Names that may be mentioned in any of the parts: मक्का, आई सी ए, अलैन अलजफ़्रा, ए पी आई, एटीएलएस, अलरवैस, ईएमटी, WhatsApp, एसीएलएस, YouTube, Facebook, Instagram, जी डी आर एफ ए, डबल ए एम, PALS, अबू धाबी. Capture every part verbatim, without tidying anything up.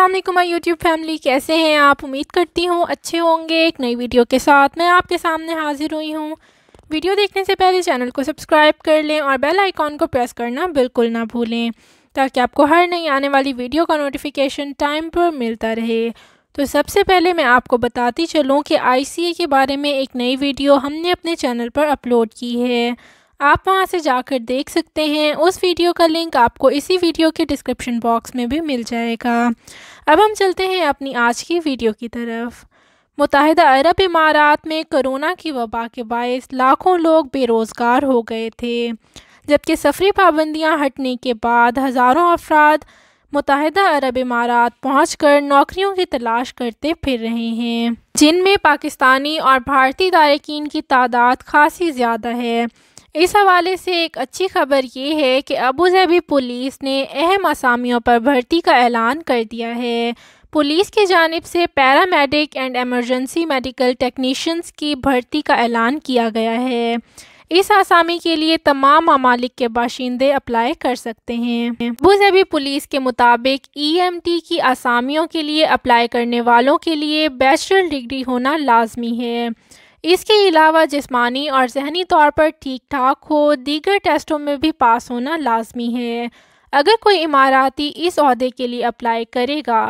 अस्सलाम वालेकुम my YouTube family, कैसे हैं आप? उम्मीद करती हूँ अच्छे होंगे। एक नई वीडियो के साथ मैं आपके सामने हाजिर हुई हूँ। वीडियो देखने से पहले चैनल को सब्सक्राइब कर लें और बेल आइकॉन को प्रेस करना बिल्कुल ना भूलें ताकि आपको हर नई आने वाली वीडियो का नोटिफिकेशन टाइम पर मिलता रहे। तो सबसे पहले मैं आपको बताती चलूँ कि आई सी ए के बारे में एक नई वीडियो हमने अपने चैनल पर अपलोड की है, आप वहां से जाकर देख सकते हैं। उस वीडियो का लिंक आपको इसी वीडियो के डिस्क्रिप्शन बॉक्स में भी मिल जाएगा। अब हम चलते हैं अपनी आज की वीडियो की तरफ। मुत्तहिदा अरब इमारात में कोरोना की वबा के बायस लाखों लोग बेरोज़गार हो गए थे, जबकि सफरी पाबंदियां हटने के बाद हज़ारों अफराद मुत्तहिदा अरब इमारात पहुँचकर नौकरियों की तलाश करते फिर रहे हैं, जिनमें पाकिस्तानी और भारतीय दायरीन की तादाद खासी ज़्यादा है। इस हवाले से एक अच्छी खबर ये है कि अबू धाबी पुलिस ने अहम असामियों पर भर्ती का ऐलान कर दिया है। पुलिस की जानिब से paramedic and emergency medical technicians की भर्ती का ऐलान किया गया है। इस आसामी के लिए तमाम ममालिक के बाशिंदे अप्लाई कर सकते हैं। अबू धाबी पुलिस के मुताबिक ई एम टी की आसामियों के लिए अप्लाई करने वालों के लिए बैचलर डिग्री होना लाजमी है। इसके अलावा जिस्मानी और जहनी तौर पर ठीक ठाक हो, दीगर टेस्टों में भी पास होना लाजमी है। अगर कोई इमाराती इस अहदे के लिए अप्लाई करेगा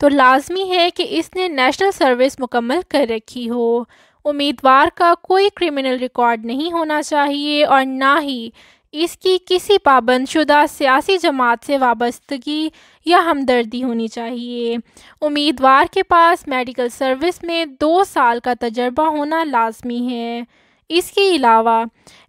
तो लाजमी है कि इसने नेशनल सर्विस मुकम्मल कर रखी हो। उम्मीदवार का कोई क्रिमिनल रिकॉर्ड नहीं होना चाहिए और ना ही इसकी किसी पाबंदशुदा सियासी जमात से वाबस्तगी या हमदर्दी होनी चाहिए। उम्मीदवार के पास मेडिकल सर्विस में दो साल का तजर्बा होना लाजमी है। इसके अलावा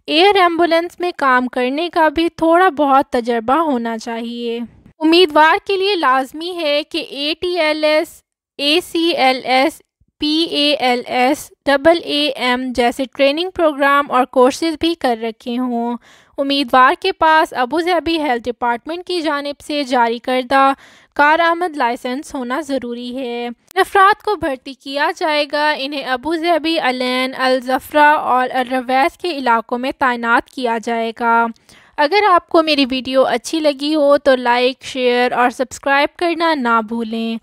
एयर एम्बुलेंस में काम करने का भी थोड़ा बहुत तजर्बा होना चाहिए। उम्मीदवार के लिए लाजमी है कि A T L S, A C L S, P A L S, डबल ए एम जैसे ट्रेनिंग प्रोग्राम और कोर्सेज भी कर रखे हों। उम्मीदवार के पास अबू धाबी हेल्थ डिपार्टमेंट की जानिब से जारी करदा कारआमद लाइसेंस होना ज़रूरी है। अफराद को भर्ती किया जाएगा, इन्हें अबू धाबी, अलैन, अलजफ़्रा और अलरवैस के इलाकों में तैनात किया जाएगा। अगर आपको मेरी वीडियो अच्छी लगी हो तो लाइक, शेयर और सब्सक्राइब करना ना भूलें।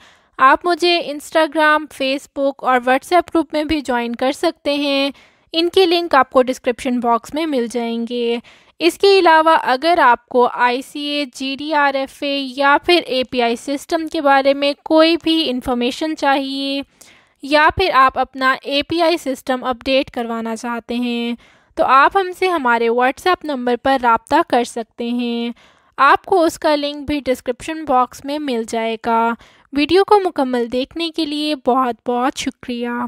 आप मुझे इंस्टाग्राम, फेसबुक और व्हाट्सएप ग्रुप में भी ज्वाइन कर सकते हैं, इनकी लिंक आपको डिस्क्रिप्शन बॉक्स में मिल जाएंगे। इसके अलावा अगर आपको आई सी ए, जी डी आर एफ ए या फिर ए पी आई सिस्टम के बारे में कोई भी इंफॉर्मेशन चाहिए या फिर आप अपना ए पी आई system update करवाना चाहते हैं तो आप हमसे हमारे व्हाट्सएप नंबर पर रब्ता कर सकते हैं, आपको उसका लिंक भी डिस्क्रिप्शन बॉक्स में मिल जाएगा। वीडियो को मुकम्मल देखने के लिए बहुत बहुत शुक्रिया।